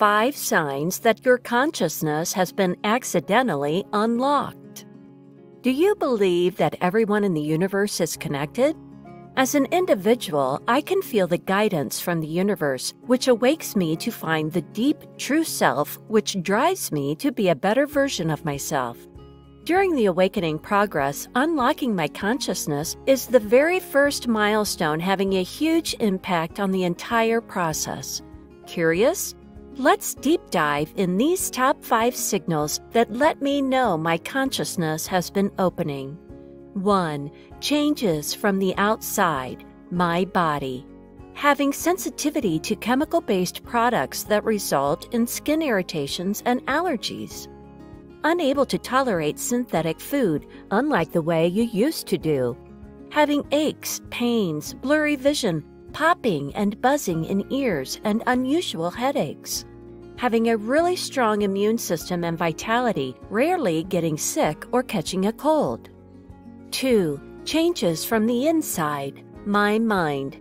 5 signs that your consciousness has been accidentally unlocked. Do you believe that everyone in the universe is connected? As an individual, I can feel the guidance from the universe, which awakes me to find the deep, true self, which drives me to be a better version of myself. During the awakening progress, unlocking my consciousness is the very first milestone, having a huge impact on the entire process. Curious? Let's deep dive in these top 5 signals that let me know my consciousness has been opening. 1. Changes from the outside, my body. Having sensitivity to chemical-based products that result in skin irritations and allergies. Unable to tolerate synthetic food, unlike the way you used to do. Having aches, pains, blurry vision, popping and buzzing in ears, and unusual headaches. Having a really strong immune system and vitality, rarely getting sick or catching a cold. 2. Changes from the inside, my mind.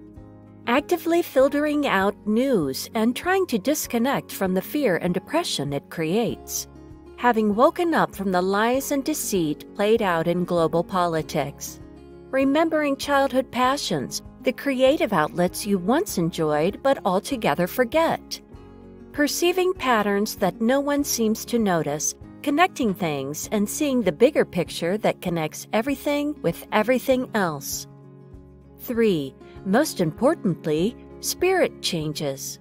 Actively filtering out news and trying to disconnect from the fear and depression it creates. Having woken up from the lies and deceit played out in global politics. Remembering childhood passions, the creative outlets you once enjoyed but altogether forget. Perceiving patterns that no one seems to notice, connecting things and seeing the bigger picture that connects everything with everything else. 3. Most importantly, spirit changes.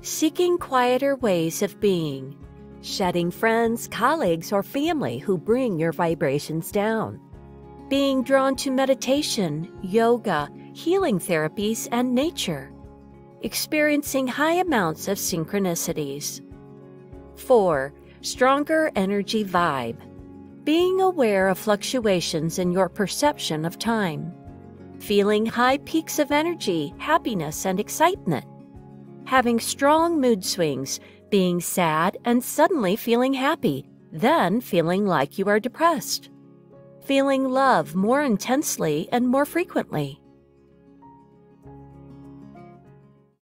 Seeking quieter ways of being. Shedding friends, colleagues, or family who bring your vibrations down. Being drawn to meditation, yoga, healing therapies, and nature. Experiencing high amounts of synchronicities. 4. Stronger energy vibe. Being aware of fluctuations in your perception of time. Feeling high peaks of energy, happiness, and excitement. Having strong mood swings. Being sad and suddenly feeling happy, then feeling like you are depressed. Feeling love more intensely and more frequently.